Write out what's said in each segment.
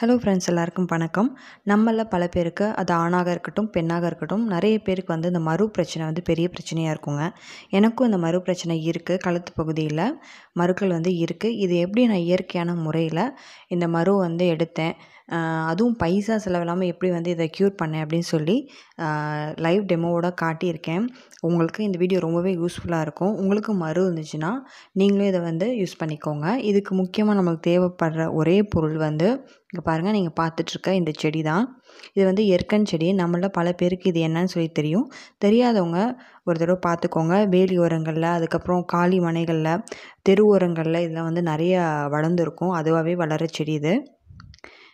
Hello friends, எல்லாருக்கும் வணக்கம். நம்மள பல பேருக்கு அது ஆணாக இருக்கட்டும் பெண்ணாக இருக்கட்டும் நிறைய பேருக்கு வந்து இந்த மறு பிரச்சனை வந்து பெரிய பிரச்சனையாக இருக்குங்க. எனக்கும் இந்த மறு பிரச்சனை இருக்குது, கழுத்து பகுதியில் மறுக்கள் வந்து இருக்குது. இது எப்படி நான் இயற்கையான முறையில் இந்த மறு வந்து எடுத்தேன், அதுவும் பைசா செலவில்லாமல் எப்படி வந்து இதை க்யூர் பண்ணேன் அப்படின்னு சொல்லி லைவ் டெமோவோட காட்டியிருக்கேன். உங்களுக்கு இந்த வீடியோ ரொம்பவே யூஸ்ஃபுல்லாக இருக்கும். உங்களுக்கு மறு இருந்துச்சுன்னா நீங்களும் இதை வந்து யூஸ் பண்ணிக்கோங்க. இதுக்கு முக்கியமாக நமக்கு தேவைப்படுற ஒரே பொருள் வந்து இங்கே பாருங்கள், நீங்கள் பார்த்துட்ருக்க இந்த செடி தான். இது வந்து எற்கன் செடி. நம்மள பல பேருக்கு இது என்னன்னு சொல்லி தெரியும். தெரியாதவங்க ஒரு தடவை பார்த்துக்கோங்க. வேலி ஓரங்களில், அதுக்கப்புறம் காலி மனைகளில், தெரு ஓரங்களில் இதெல்லாம் வந்து நிறையா வளர்ந்துருக்கும். அதுவாகவே வளர செடி இது.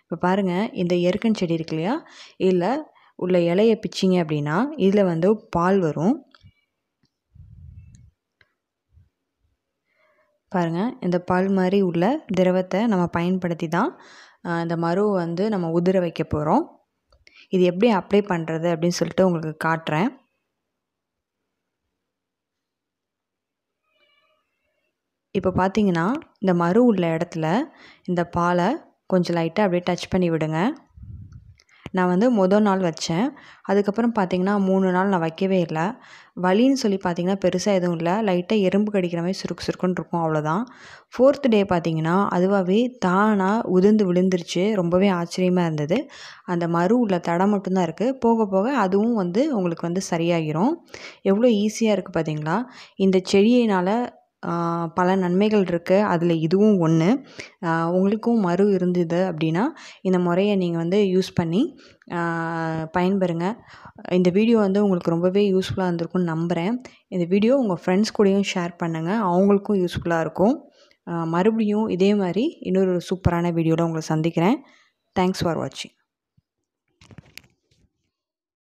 இப்போ பாருங்கள், இந்த எற்கன் செடி இருக்கு இல்லையா, இல்லை உள்ள இலையை பிச்சிங்க அப்படின்னா இதில் வந்து பால் வரும். பாருங்கள், இந்த பால் மாதிரி உள்ள திரவத்தை நம்ம பயன்படுத்தி தான் இந்த மருவை வந்து நம்ம உதிர வைக்க போகிறோம். இது எப்படி அப்ளை பண்ணுறது அப்படின்னு சொல்லிட்டு உங்களுக்கு காட்டுறேன். இப்போ பார்த்தீங்கன்னா இந்த மரு உள்ள இடத்துல இந்த பாலை கொஞ்சம் லைட்டாக அப்படியே டச் பண்ணி விடுங்க. நான் வந்து மொதல் நாள் வச்சேன். அதுக்கப்புறம் பார்த்திங்கன்னா 3 நாள் நான் வைக்கவே இல்லை. வலின்னு சொல்லி பார்த்திங்கன்னா பெருசாக எதுவும் இல்லை, லைட்டாக எறும்பு கடிக்கிற மாதிரி சுருக்கு சுருக்குன்னு இருக்கும், அவ்வளோதான். 4th டே பார்த்திங்கன்னா அதுவாகவே தானாக உதிர்ந்து விழுந்துருச்சு. ரொம்பவே ஆச்சரியமாக இருந்தது. அந்த மறு உள்ள தடம் மட்டும்தான் இருக்குது. போக போக அதுவும் வந்து உங்களுக்கு வந்து சரியாகிரும். எவ்வளோ ஈஸியாக இருக்குது பார்த்திங்களா. இந்த செடியினால் பல நன்மைகள் இருக்குது. அதில் இதுவும் ஒன்று. உங்களுக்கும் மறு இருந்தது அப்படின்னா இந்த முறையை நீங்கள் வந்து யூஸ் பண்ணி பயன்பெறுங்க. இந்த வீடியோ வந்து உங்களுக்கு ரொம்பவே யூஸ்ஃபுல்லாக இருந்திருக்கும்னு நம்புகிறேன். இந்த வீடியோ உங்கள் ஃப்ரெண்ட்ஸ் கூடயும் ஷேர் பண்ணுங்கள், அவங்களுக்கும் யூஸ்ஃபுல்லாக இருக்கும். மறுபடியும் இதே மாதிரி இன்னொரு சூப்பரான வீடியோவில் உங்களை சந்திக்கிறேன். தேங்க்ஸ் ஃபார் வாட்சிங்.